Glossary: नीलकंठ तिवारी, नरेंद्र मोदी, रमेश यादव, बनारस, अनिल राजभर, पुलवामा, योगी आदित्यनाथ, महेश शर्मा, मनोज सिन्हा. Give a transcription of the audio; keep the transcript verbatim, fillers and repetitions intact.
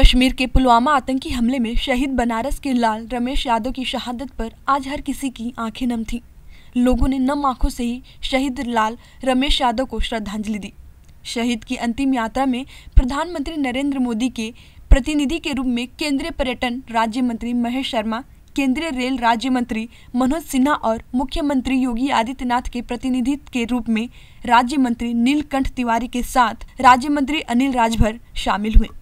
कश्मीर के पुलवामा आतंकी हमले में शहीद बनारस के लाल रमेश यादव की शहादत पर आज हर किसी की आंखें नम थीं। लोगों ने नम आंखों से ही शहीद लाल रमेश यादव को श्रद्धांजलि दी। शहीद की अंतिम यात्रा में प्रधानमंत्री नरेंद्र मोदी के प्रतिनिधि के रूप में केंद्रीय पर्यटन राज्य मंत्री महेश शर्मा, केंद्रीय रेल राज्य मंत्री मनोज सिन्हा और मुख्यमंत्री योगी आदित्यनाथ के प्रतिनिधि के रूप में राज्य मंत्री नीलकंठ तिवारी के साथ राज्य मंत्री अनिल राजभर शामिल हुए।